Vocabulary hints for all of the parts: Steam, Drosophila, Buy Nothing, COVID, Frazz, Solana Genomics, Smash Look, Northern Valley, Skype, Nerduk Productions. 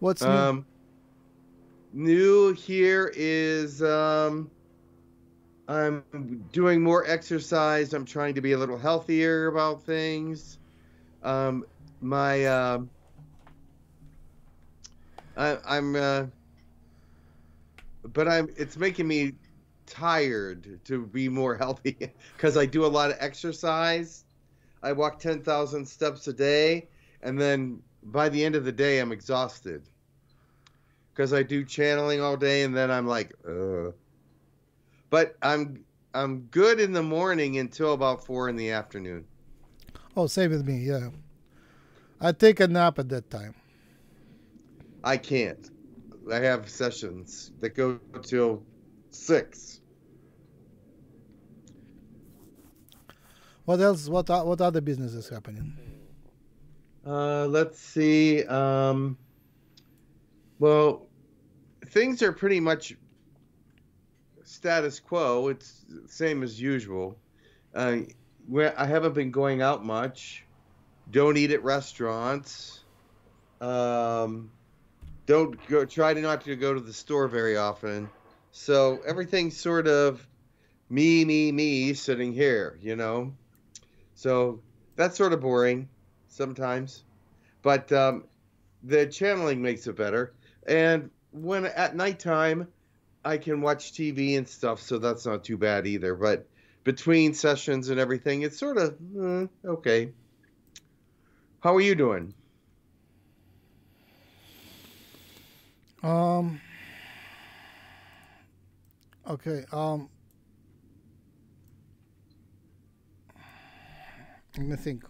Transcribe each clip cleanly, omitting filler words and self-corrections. What's new? New here is I'm doing more exercise. I'm trying to be a little healthier about things. It's making me tired to be more healthy because I do a lot of exercise. I walk 10,000 steps a day, and then by the end of the day, I'm exhausted because I do channeling all day, and then I'm like, ugh. But I'm good in the morning until about 4 in the afternoon. Oh, same with me. Yeah, I take a nap at that time. I can't. I have sessions that go till 6. What else? What other business is happening? Let's see. Well, things are pretty much status quo. It's same as usual. I haven't been going out much. Don't eat at restaurants. Try not to go to the store very often. So everything's sort of me sitting here, you know? So that's sort of boring sometimes, but the channeling makes it better. And when at nighttime, I can watch TV and stuff, so that's not too bad either. But between sessions and everything, it's sort of okay. How are you doing? Okay. Let me think.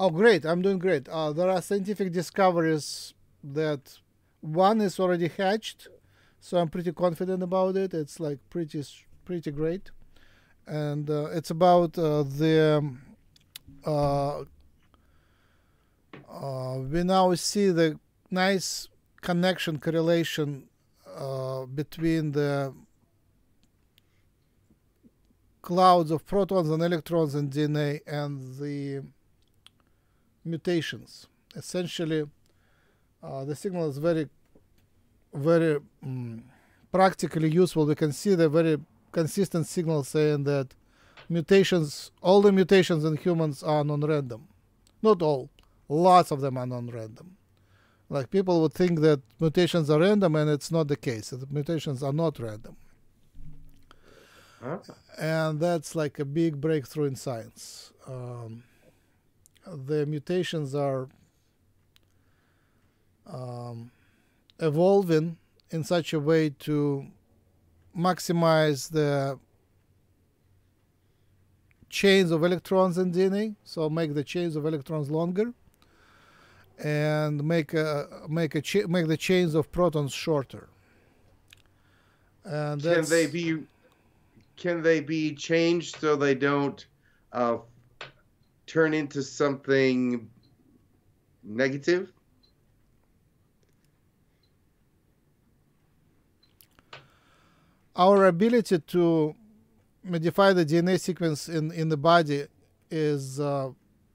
Oh, great. I'm doing great. There are scientific discoveries that one is already hatched. So I'm pretty confident about it. It's like pretty great. And it's about we now see the nice correlation between the clouds of protons and electrons in DNA and the mutations. Essentially, the signal is very practically useful. We can see the very consistent signal saying that mutations, all the mutations in humans are non-random. Not all, lots of them are non-random. Like people would think that mutations are random, and it's not the case. The mutations are not random. Huh? And that's like a big breakthrough in science. The mutations are evolving in such a way to maximize the chains of electrons in DNA, so make the chains of electrons longer, and make the chains of protons shorter. And can they be changed so they don't turn into something negative? Our ability to modify the DNA sequence in the body is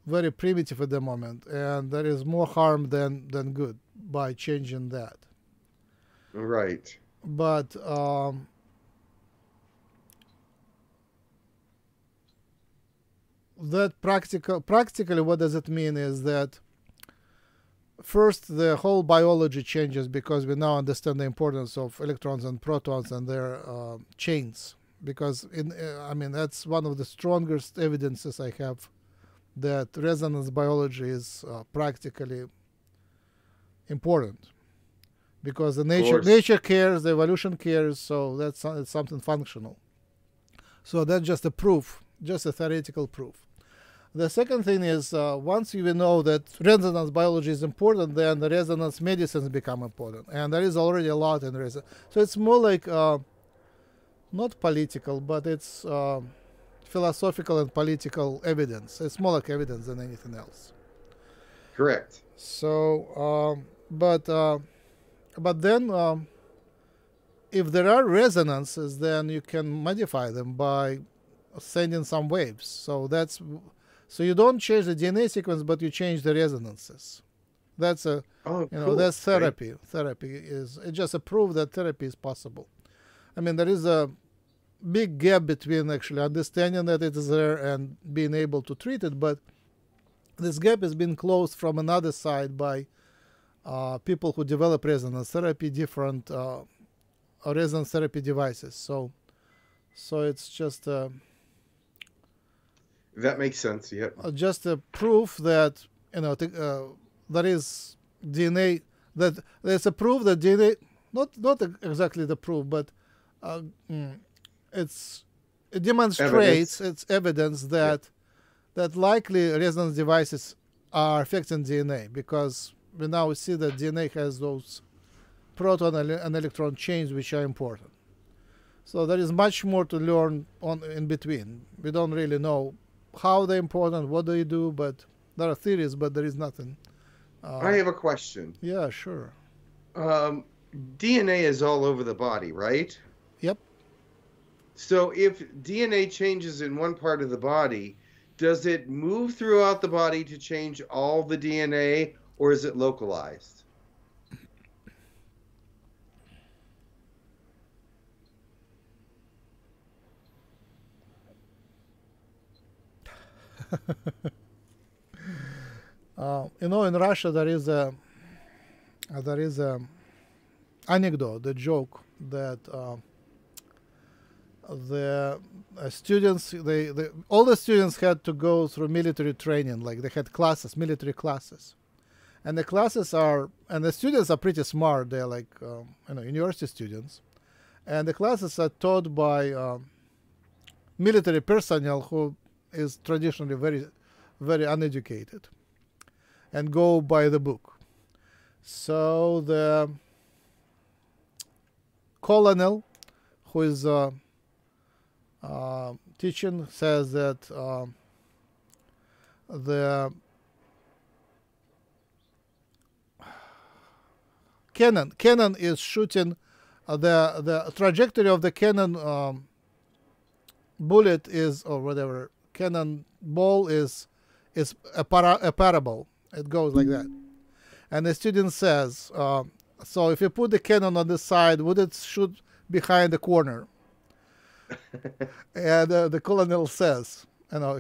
very primitive at the moment, and there is more harm than good by changing that. Right. But that practically, what does it mean is that first, the whole biology changes because we now understand the importance of electrons and protons and their chains. Because, I mean, that's one of the strongest evidences I have that resonance biology is practically important. Because the nature cares, the evolution cares, so that's it's something functional. So that's just a proof, just a theoretical proof. The second thing is, once you know that resonance biology is important, then the resonance medicines become important. And there is already a lot in resonance. So it's more like, not political, but it's philosophical and political evidence. It's more like evidence than anything else. Correct. So, but then, if there are resonances, then you can modify them by sending some waves. So that's... So you don't change the DNA sequence, but you change the resonances. That's a cool. That's therapy. Right. Therapy is just a proof that therapy is possible. I mean, there is a big gap between actually understanding that it is there and being able to treat it, but this gap has been closed from another side by people who develop resonance therapy, different resonance therapy devices. So it's just that makes sense. Yep. Just a proof that there is DNA, that there's a proof that DNA, not exactly the proof, but it demonstrates evidence. It's evidence that that likely resonance devices are affecting DNA, because we now see that DNA has those proton and electron chains which are important. So there is much more to learn on in between. We don't really know how they're important, what they do, but there are theories, but there is nothing. I have a question. Yeah, sure. DNA is all over the body, right? Yep. So if DNA changes in one part of the body, does it move throughout the body to change all the DNA, or is it localized? In Russia there is a anecdote, the joke that all the students had to go through military training, like they had classes, military classes, and the classes are, and the students are pretty smart. They're like university students, and the classes are taught by military personnel who is traditionally very, very uneducated and go by the book. So the colonel who is teaching says that the cannon is shooting, the trajectory of the cannon bullet is, or whatever, cannon ball is a parable. It goes like that. And the student says, so if you put the cannon on the side, would it shoot behind the corner? And the colonel says,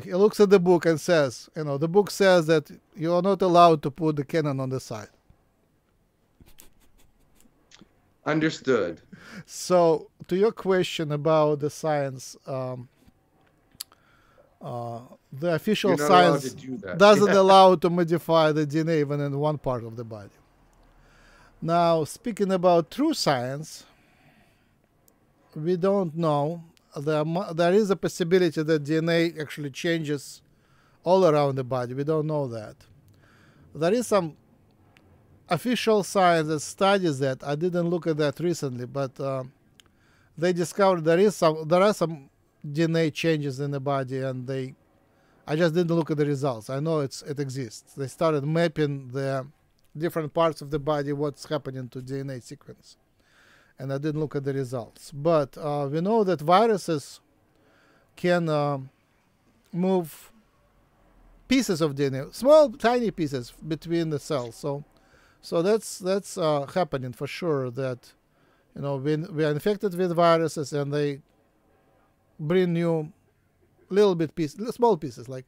he looks at the book and says, the book says that you are not allowed to put the cannon on the side. Understood. So to your question about the science, the official science doesn't allow to modify the DNA even in one part of the body. Now, speaking about true science, we don't know. There is a possibility that DNA actually changes all around the body. We don't know that. There is some official science that studies that. I didn't look at that recently, but they discovered there are some DNA changes in the body, and I just didn't look at the results. I know it exists. They started mapping the different parts of the body, what's happening to DNA sequence, and I didn't look at the results. But we know that viruses can move pieces of DNA, small, tiny pieces between the cells. So that's happening for sure. That when we are infected with viruses and they bring you small pieces, like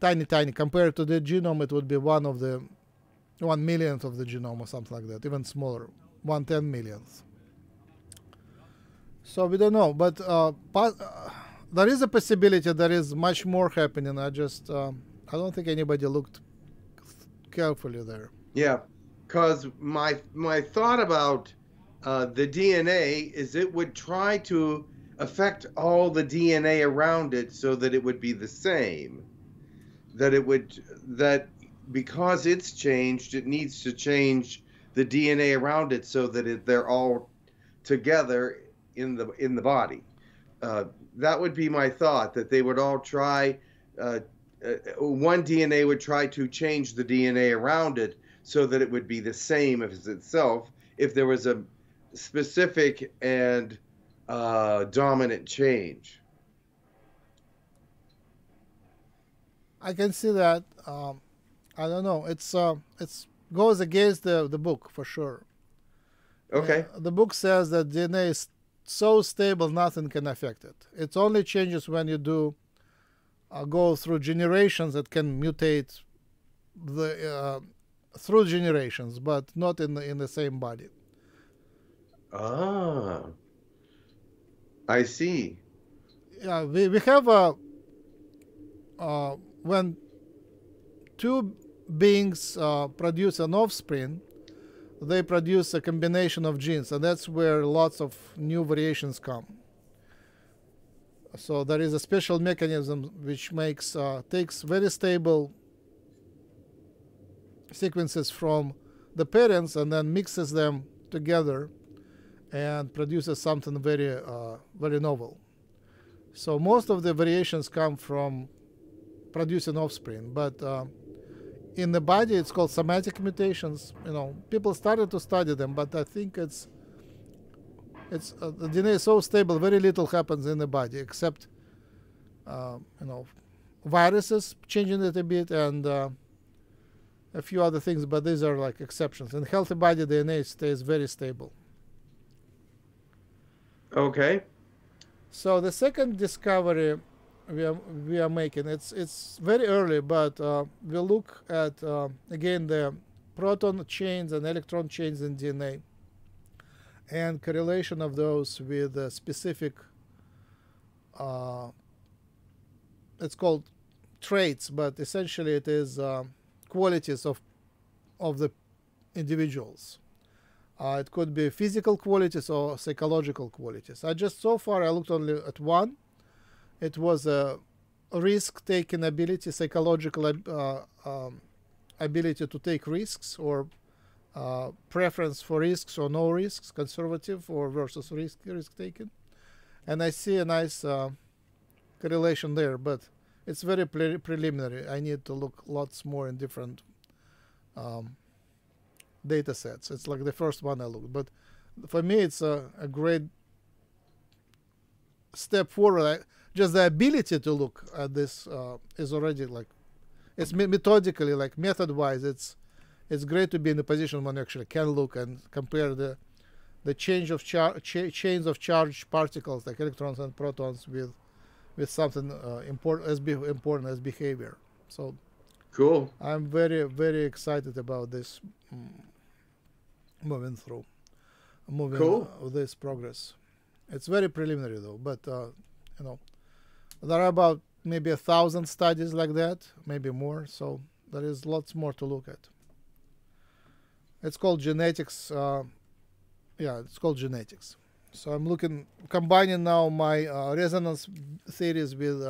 tiny. Compared to the genome, it would be one millionth of the genome or something like that, even smaller, 1/10 millionth. So we don't know, but there is a possibility there is much more happening. I don't think anybody looked carefully there. Yeah, because my thought about the DNA is it would try to affect all the DNA around it so that it would be the same, that because it's changed, it needs to change the DNA around it so that they're all together in the body. That would be my thought, that they would all try, one DNA would try to change the DNA around it so that it would be the same as itself if there was a specific and dominant change. I can see that. I don't know. It's goes against the book for sure. Okay. The book says that DNA is so stable, nothing can affect it. It only changes when you do go through generations that can mutate the through generations, but not in the same body. Ah, I see. Yeah, we have a when two beings produce an offspring, they produce a combination of genes, and that's where lots of new variations come. So there is a special mechanism which makes takes very stable sequences from the parents and then mixes them together and produces something very very novel. So most of the variations come from producing offspring, but in the body it's called somatic mutations. You know, people started to study them, but I think it's the DNA is so stable, very little happens in the body except you know, viruses changing it a bit and a few other things, but these are like exceptions. In healthy body, DNA stays very stable. Okay. So the second discovery we are making, it's very early, but we look at again the proton chains and electron chains in DNA and correlation of those with a specific it's called traits, but essentially it is qualities of the individuals. It could be physical qualities or psychological qualities. So far I looked only at one. It was a risk-taking ability, psychological ability to take risks, or preference for risks or no risks, conservative or versus risk-taking. And I see a nice correlation there, but it's very preliminary. I need to look lots more in different data sets. It's like the first one I looked. But for me, it's a great step forward. Just the ability to look at this is already like, it's methodically, like method-wise, it's great to be in a position when you actually can look and compare the change of chains of charged particles, like electrons and protons, with something important as behavior. So cool. I'm very, very excited about this moving cool. This progress. It's very preliminary though, but you know, there are about maybe 1,000 studies like that, maybe more. So there is lots more to look at. It's called genetics. Yeah, it's called genetics. So I'm combining now my resonance theories with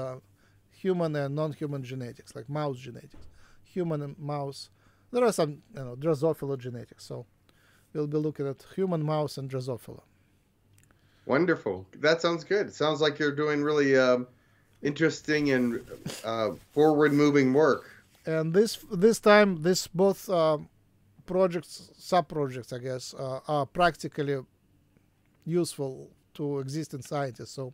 human and non-human genetics, like mouse genetics, human and mouse. There are some, you know, Drosophila genetics. So we'll be looking at human, mouse, and Drosophila. Wonderful. That sounds good. It sounds like you're doing really interesting and forward-moving work. And this time, both projects, sub-projects, I guess, are practically useful to existing scientists. So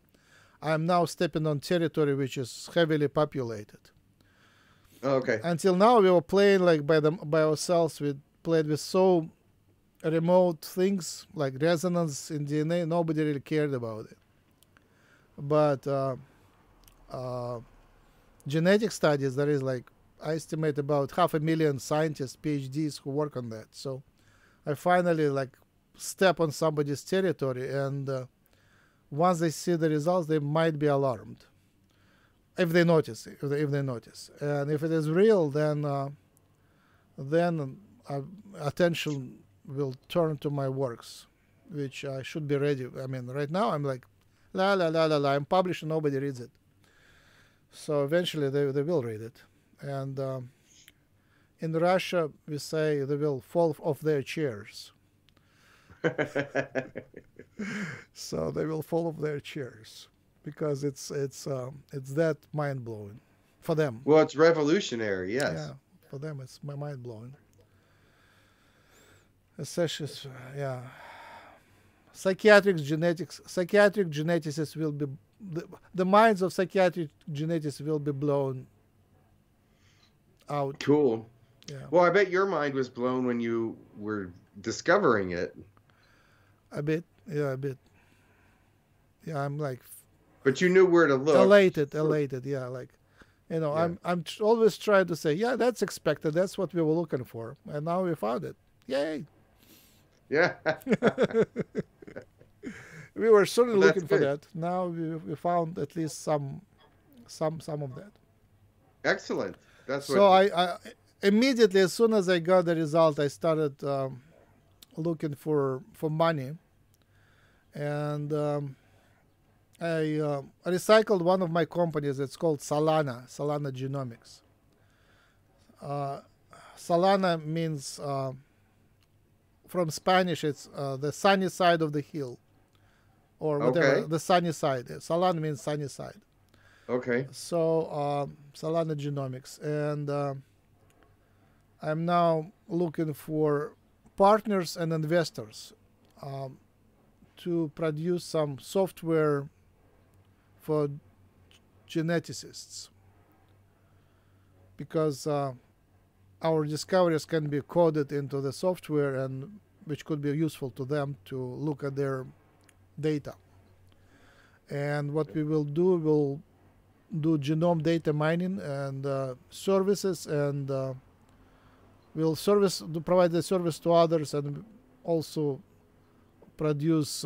I'm now stepping on territory which is heavily populated. Okay. Until now we were playing like by ourselves. We played with so remote things like resonance in DNA. Nobody really cared about it. But genetic studies, there is like, I estimate about 500,000 scientists, PhDs who work on that. So I finally like step on somebody's territory, and once they see the results, they might be alarmed if they notice. And if it is real, then attention will turn to my works, which I should be ready. I mean, right now I'm like la la la la la, I'm published and nobody reads it. So eventually they will read it. And in Russia we say they will fall off their chairs. So they will fall off their chairs because it's that mind blowing for them. Well, it's revolutionary, yes. Yeah, for them it's mind blowing. Yeah. Psychiatric geneticists will be the minds of psychiatric geneticists will be blown out. Cool. Yeah. Well, I bet your mind was blown when you were discovering it. A bit, yeah, a bit. Yeah, I'm like. But you knew where to look. Elated, yeah, like, you know, yeah. I'm always trying to say, yeah, that's expected. That's what we were looking for, and now we found it. Yay! Yeah. We were certainly looking for that. Now we found at least some of that. Excellent. That's what. So I immediately, as soon as I got the result, I started looking for money, and I recycled one of my companies. It's called Solana Genomics. Solana means from Spanish, it's the sunny side of the hill, or whatever. Okay. The sunny side. Solana means sunny side. Okay. So Solana Genomics, and I'm now looking for partners and investors to produce some software for geneticists, because our discoveries can be coded into the software, and which could be useful to them to look at their data. And what we will do, we'll do genome data mining and services, and we'll provide the service to others, and also produce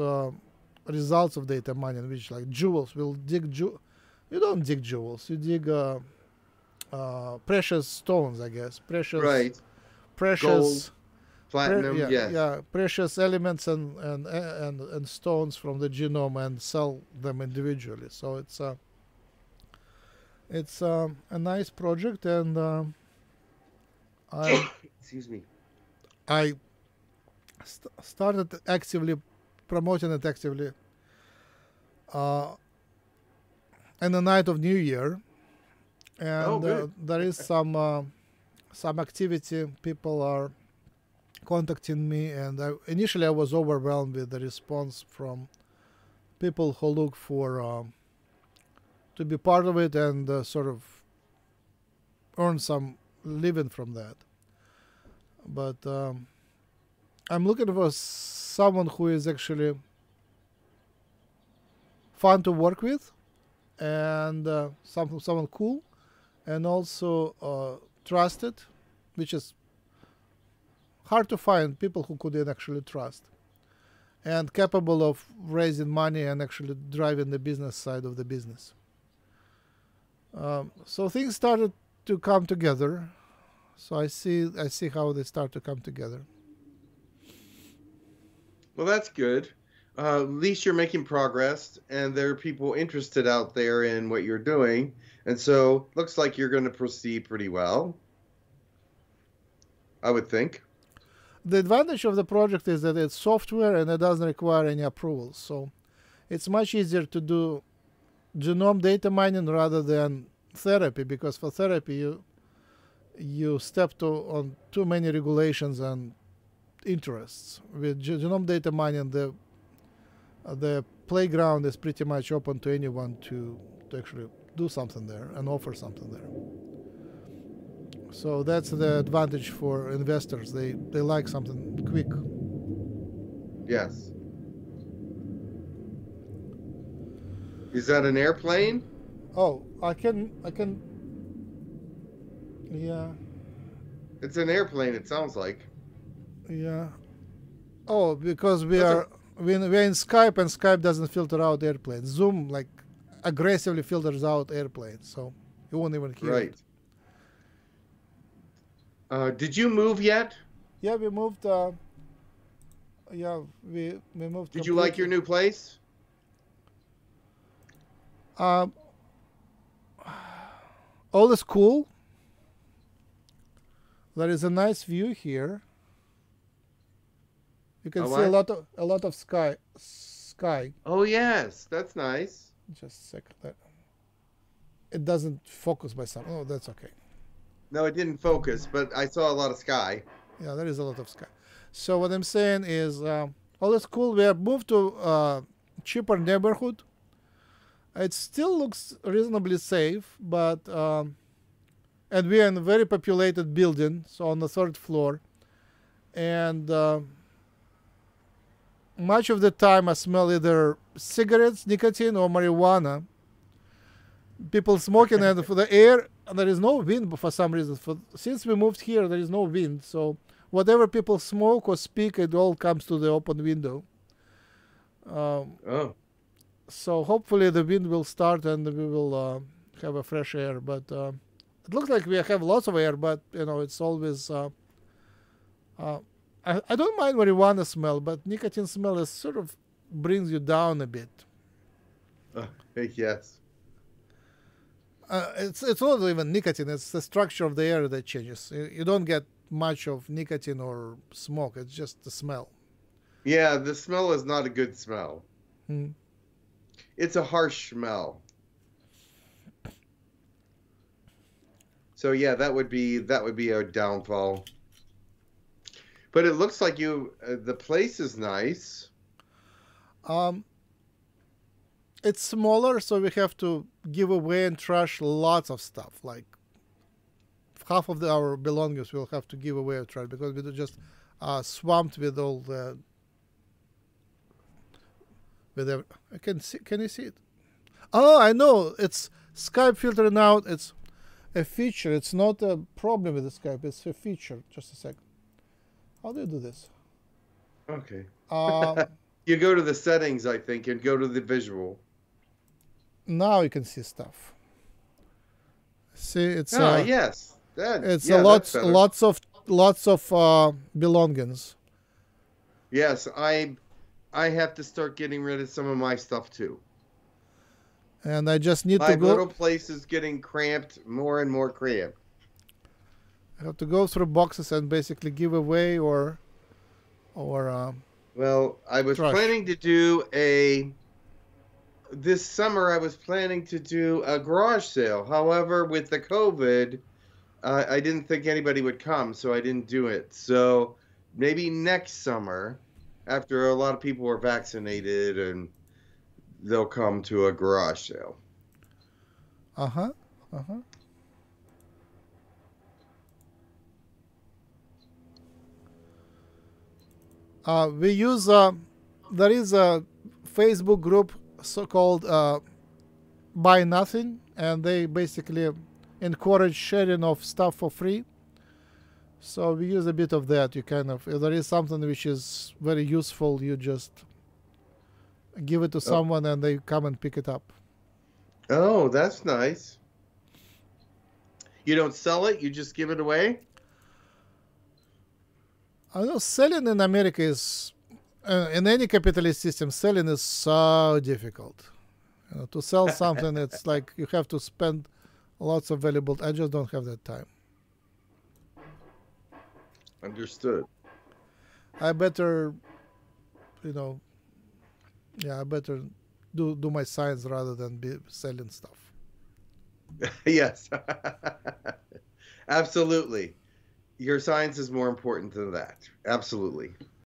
results of data mining, which like jewels. We'll dig you don't dig jewels, you dig precious stones, I guess. Precious, right? Precious gold, platinum, yeah, precious elements and stones from the genome, and sell them individually. So it's a nice project, and excuse me, I started actively promoting it in the night of New Year. And there is some activity. People are contacting me, and initially I was overwhelmed with the response from people who look for to be part of it and sort of earn some living from that. But I'm looking for someone who is actually fun to work with, and someone cool. And also trusted, which is hard to find, people who could actually trust, and capable of raising money and actually driving the business side of the business. So things started to come together. So I see how they start to come together. Well, that's good. At least you're making progress, and there are people interested out there in what you're doing. And so, looks like you're going to proceed pretty well, I would think. The advantage of the project is that it's software and it doesn't require any approvals. So, it's much easier to do genome data mining rather than therapy, because for therapy, you step on too many regulations and interests. With genome data mining, the playground is pretty much open to anyone to actually do something there and offer something there. So that's the advantage for investors. They like something quick. Yes. Is that an airplane? Oh, I can. Yeah. It's an airplane, it sounds like. Yeah. Oh, because we're in Skype, and Skype doesn't filter out airplanes. Zoom like aggressively filters out airplanes, so you won't even hear it. Did you move yet? Yeah, we moved. We moved. Did you like your new place? All is cool. There is a nice view here. You can see a lot of sky. Oh yes, that's nice. Just a second. It doesn't focus by some. Oh, that's okay. No, it didn't focus, but I saw a lot of sky. Yeah, there is a lot of sky. So what I'm saying is, all is cool. We have moved to a cheaper neighborhood. It still looks reasonably safe, but and we are in a very populated building, so on the third floor, and much of the time I smell either cigarettes, nicotine, or marijuana. People smoking, and for the air, there is no wind for some reason. Since we moved here, there is no wind, so whatever people smoke or speak, it all comes to the open window. So hopefully the wind will start and we will have a fresh air. But it looks like we have lots of air, but you know, it's always. I don't mind marijuana smell, but nicotine smell is sort of brings you down a bit. Yes. It's not even nicotine. It's the structure of the air that changes. You don't get much of nicotine or smoke. It's just the smell. Yeah, the smell is not a good smell. Hmm. It's a harsh smell. So yeah, that would be a downfall. But it looks like you. The place is nice. It's smaller, so we have to give away and trash lots of stuff. Like half of our belongings we'll have to give away or trash because we're just swamped with all the. I can see. Can you see it? Oh, I know. It's Skype filtering out. It's a feature. It's not a problem with the Skype. It's a feature. Just a second. How do you do this? Okay. You go to the settings, I think, and go to the visual. Now you can see stuff. See, it's. Oh, yes. It's yeah, lots of belongings. Yes, I have to start getting rid of some of my stuff too. And I just need to go. My little place is getting cramped, more and more cramped. I have to go through boxes and basically give away or. Well, I was planning to do this summer. I was planning to do a garage sale. However, with the COVID, I didn't think anybody would come, so I didn't do it. So maybe next summer. After a lot of people are vaccinated, and they'll come to a garage sale. We use there is a Facebook group so-called Buy Nothing, and they basically encourage sharing of stuff for free. So we use a bit of that. You kind of, if there is something which is very useful, you just give it to someone and they come and pick it up. Oh, that's nice. You don't sell it, you just give it away? I know selling in America is, in any capitalist system, selling is so difficult. You know, to sell something, it's like you have to spend lots of valuable, I just don't have that time. Understood. I better, you know, yeah, I better do my science rather than be selling stuff. Yes. Absolutely. Your science is more important than that. Absolutely.